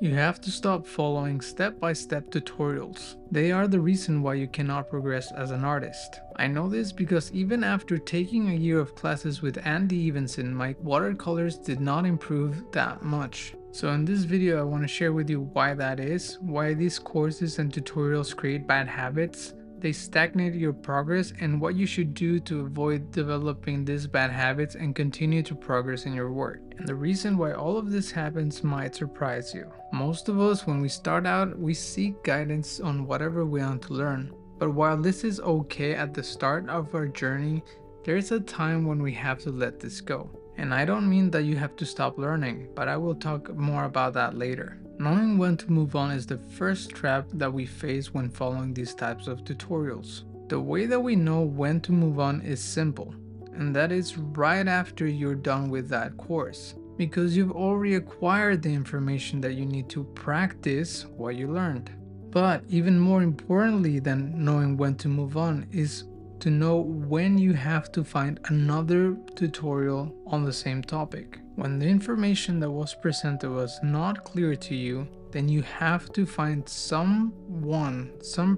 You have to stop following step-by-step tutorials. They are the reason why you cannot progress as an artist. I know this because even after taking a year of classes with Andy Evansen, my watercolors did not improve that much. So in this video I want to share with you why that is, why these courses and tutorials create bad habits, they stagnate your progress, and what you should do to avoid developing these bad habits and continue to progress in your work. And the reason why all of this happens might surprise you. Most of us, when we start out, we seek guidance on whatever we want to learn. But while this is okay at the start of our journey, there's a time when we have to let this go. And I don't mean that you have to stop learning, but I will talk more about that later. Knowing when to move on is the first trap that we face when following these types of tutorials. The way that we know when to move on is simple, and that is right after you're done with that course, because you've already acquired the information that you need to practice what you learned. But even more importantly than knowing when to move on is to know when you have to find another tutorial on the same topic. When the information that was presented was not clear to you, then you have to find some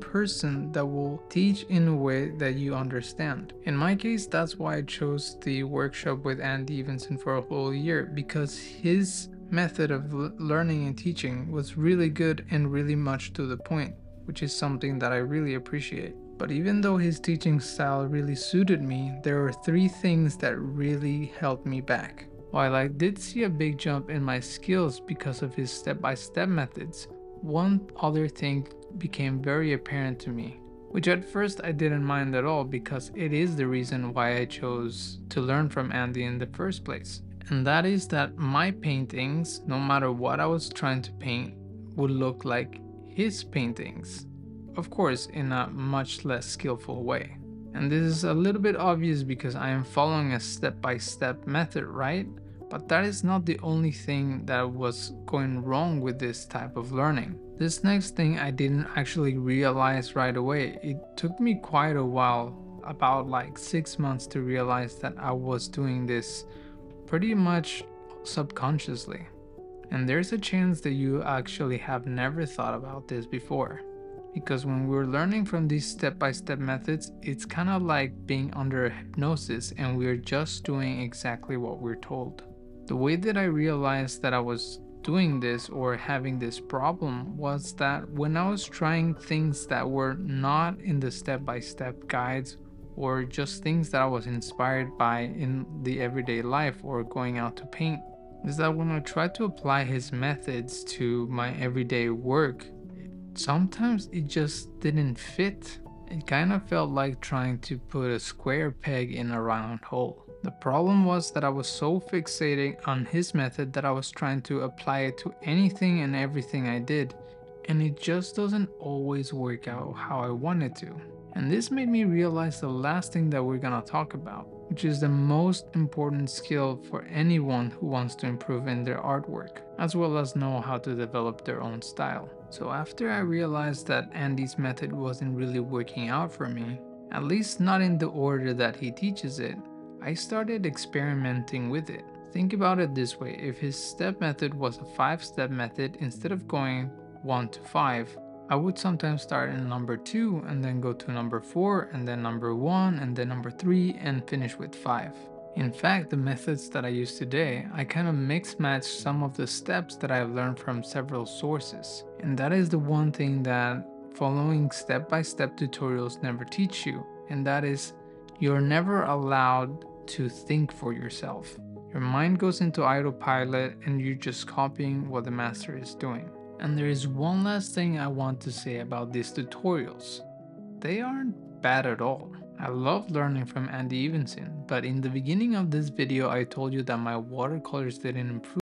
person that will teach in a way that you understand. In my case, that's why I chose the workshop with Andy Evansen for a whole year, because his method of learning and teaching was really good and really much to the point, which is something that I really appreciate. But even though his teaching style really suited me, there were three things that really held me back. While I did see a big jump in my skills because of his step-by-step methods, one other thing became very apparent to me, which at first I didn't mind at all because it is the reason why I chose to learn from Andy in the first place. And that is that my paintings, no matter what I was trying to paint, would look like his paintings. Of course, in a much less skillful way. And this is a little bit obvious because I am following a step-by-step method, right? But that is not the only thing that was going wrong with this type of learning. This next thing I didn't actually realize right away. It took me quite a while, about like 6 months, to realize that I was doing this pretty much subconsciously. And there's a chance that you actually have never thought about this before. Because when we're learning from these step-by-step methods, it's kind of like being under hypnosis and we're just doing exactly what we're told. The way that I realized that I was doing this or having this problem was that when I was trying things that were not in the step-by-step guides or just things that I was inspired by in the everyday life or going out to paint, is that when I tried to apply his methods to my everyday work, sometimes it just didn't fit. It kind of felt like trying to put a square peg in a round hole. The problem was that I was so fixated on his method that I was trying to apply it to anything and everything I did, and it just doesn't always work out how I want it to. And this made me realize the last thing that we're gonna talk about, which is the most important skill for anyone who wants to improve in their artwork, as well as know how to develop their own style. So after I realized that Andy's method wasn't really working out for me, at least not in the order that he teaches it, I started experimenting with it. Think about it this way, if his step method was a 5-step method, instead of going 1 to 5, I would sometimes start in number 2 and then go to number 4 and then number 1 and then number 3 and finish with 5. In fact, the methods that I use today, I kind of mix match some of the steps that I've learned from several sources. And that is the one thing that following step-by-step tutorials never teach you. And that is, you're never allowed to think for yourself. Your mind goes into autopilot and you're just copying what the master is doing. And there is one last thing I want to say about these tutorials. They aren't bad at all. I love learning from Andy Evansen, but in the beginning of this video I told you that my watercolors didn't improve.